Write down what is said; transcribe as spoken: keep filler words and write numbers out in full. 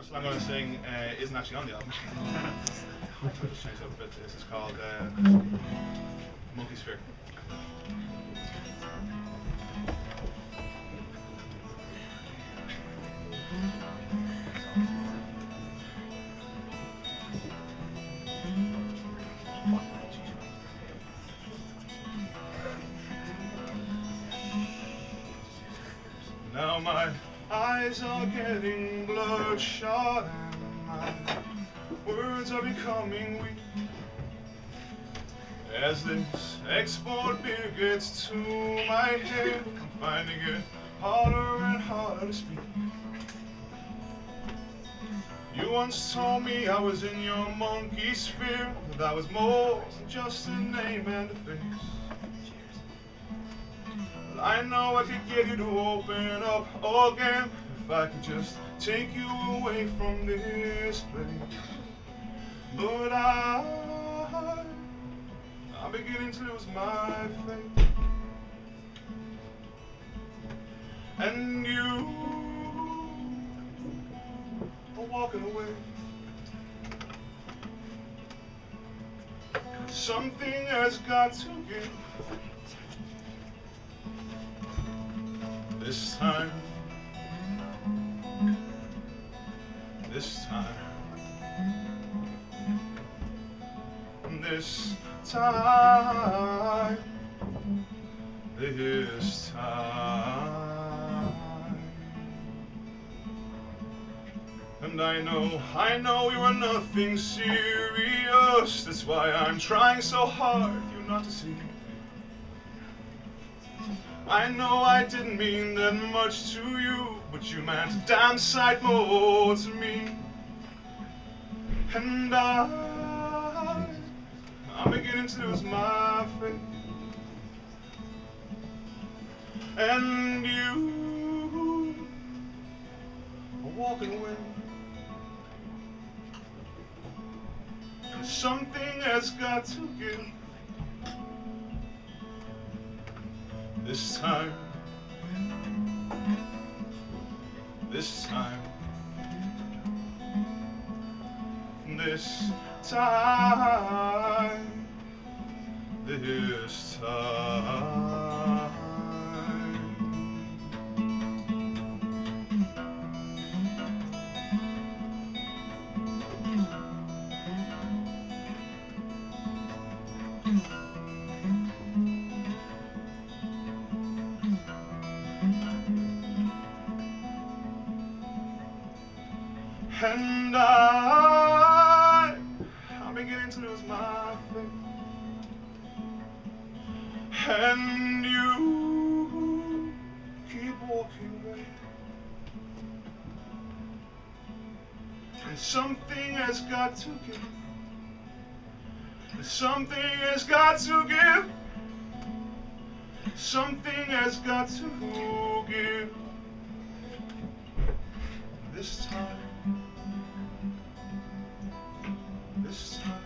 first song I'm going to sing uh, isn't actually on the album. I just changed it up a bit. This is called uh, Monkey Sphere. Now my eyes are getting bloodshot and my words are becoming weak as this export beer gets to my head. I'm finding it harder and harder to speak. You once told me I was in your monkey sphere, that I was more than just a name and a face. I know I could get you to open up again if I could just take you away from this place. But I, I'm beginning to lose my faith. And you are walking away. Something has got to give. This time, this time, this time, this time. And I know, I know we were nothing serious. That's why I'm trying so hard for you not to see. I know I didn't mean that much to you, but you meant a damn sight more to me. And I, I'm beginning to lose my faith. And you are walking away. And something has got to give. This time, this time, this time, this time. And I, I'm beginning to lose my faith. And you keep walking away. And something has got to give. And something has got to give. Something has got to give. This time. This time.